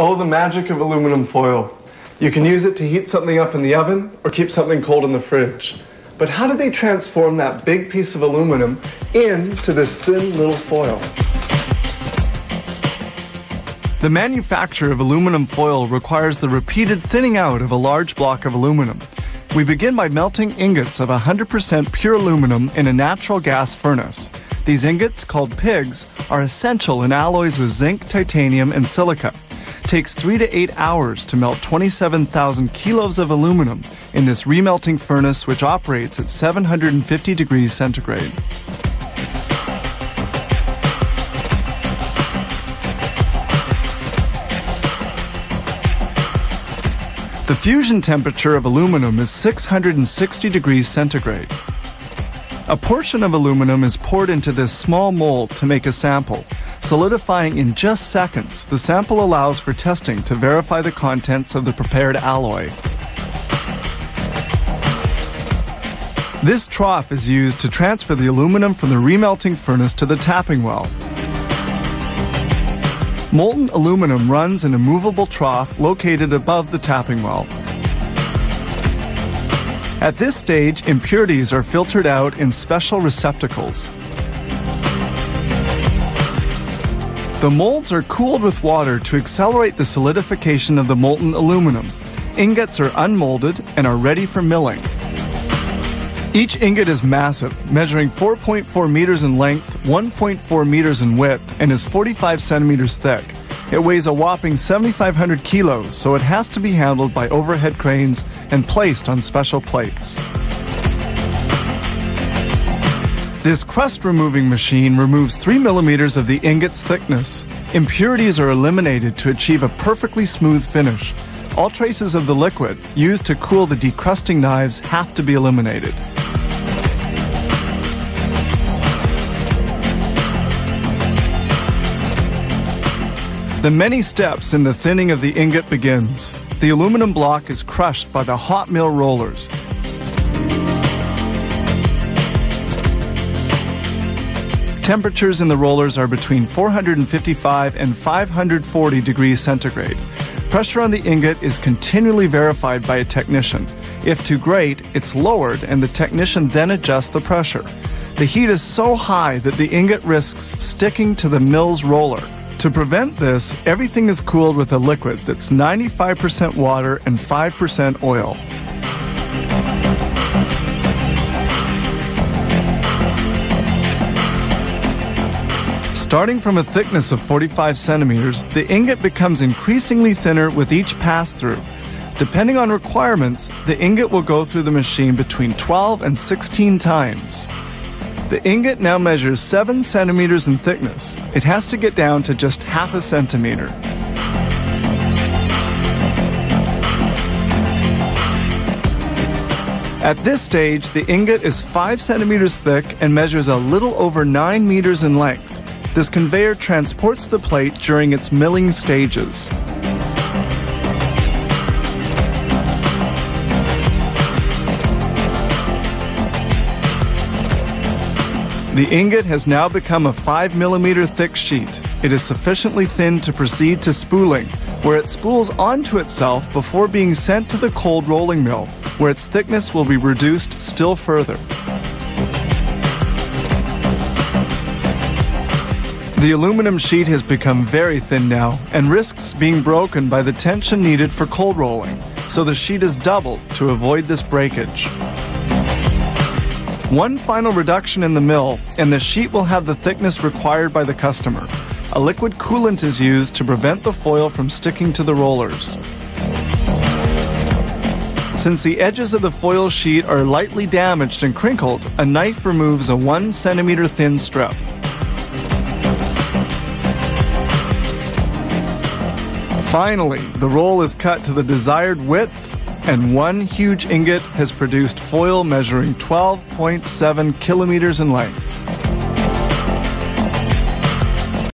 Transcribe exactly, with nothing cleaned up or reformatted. Oh, the magic of aluminum foil. You can use it to heat something up in the oven or keep something cold in the fridge. But how do they transform that big piece of aluminum into this thin little foil? The manufacture of aluminum foil requires the repeated thinning out of a large block of aluminum. We begin by melting ingots of one hundred percent pure aluminum in a natural gas furnace. These ingots, called pigs, are essential in alloys with zinc, titanium, and silica. It takes three to eight hours to melt twenty-seven thousand kilos of aluminum in this remelting furnace, which operates at seven hundred fifty degrees centigrade. The fusion temperature of aluminum is six hundred sixty degrees centigrade. A portion of aluminum is poured into this small mold to make a sample. Solidifying in just seconds, the sample allows for testing to verify the contents of the prepared alloy. This trough is used to transfer the aluminum from the remelting furnace to the tapping well. Molten aluminum runs in a movable trough located above the tapping well. At this stage, impurities are filtered out in special receptacles. The molds are cooled with water to accelerate the solidification of the molten aluminum. Ingots are unmolded and are ready for milling. Each ingot is massive, measuring four point four meters in length, one point four meters in width, and is forty-five centimeters thick. It weighs a whopping seventy-five hundred kilos, so it has to be handled by overhead cranes and placed on special plates. This crust-removing machine removes three millimeters of the ingot's thickness. Impurities are eliminated to achieve a perfectly smooth finish. All traces of the liquid used to cool the decrusting knives have to be eliminated. The many steps in the thinning of the ingot begins. The aluminum block is crushed by the hot mill rollers. Temperatures in the rollers are between four hundred fifty-five and five hundred forty degrees centigrade. Pressure on the ingot is continually verified by a technician. If too great, it's lowered and the technician then adjusts the pressure. The heat is so high that the ingot risks sticking to the mill's roller. To prevent this, everything is cooled with a liquid that's ninety-five percent water and five percent oil. Starting from a thickness of forty-five centimeters, the ingot becomes increasingly thinner with each pass-through. Depending on requirements, the ingot will go through the machine between twelve and sixteen times. The ingot now measures seven centimeters in thickness. It has to get down to just half a centimeter. At this stage, the ingot is five centimeters thick and measures a little over nine meters in length. This conveyor transports the plate during its milling stages. The ingot has now become a five millimeter thick sheet. It is sufficiently thin to proceed to spooling, where it spools onto itself before being sent to the cold rolling mill, where its thickness will be reduced still further. The aluminum sheet has become very thin now and risks being broken by the tension needed for cold rolling, so the sheet is doubled to avoid this breakage. One final reduction in the mill, and the sheet will have the thickness required by the customer. A liquid coolant is used to prevent the foil from sticking to the rollers. Since the edges of the foil sheet are lightly damaged and crinkled, a knife removes a one centimeter thin strip. Finally, the roll is cut to the desired width, and one huge ingot has produced foil measuring twelve point seven kilometers in length.